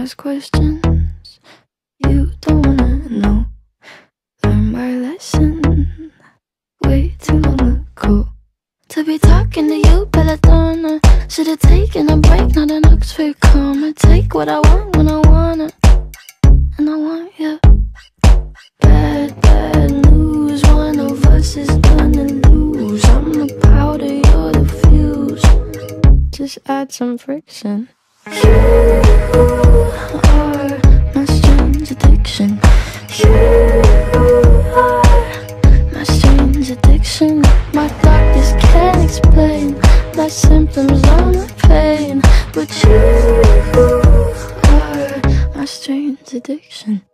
ask questions you don't wanna know. Learn my lesson way too long ago to be talking to you, but I don't know. Should've taken a break, not an Oxford comma. Take what I want when I wanna, and I want you. Bad, bad news, one of us is gonna lose. I'm the powder, you're the fuse. Just add some friction. You are my strange addiction. You are my strange addiction. My doctors can't explain my symptoms or my pain, but you are my strange addiction.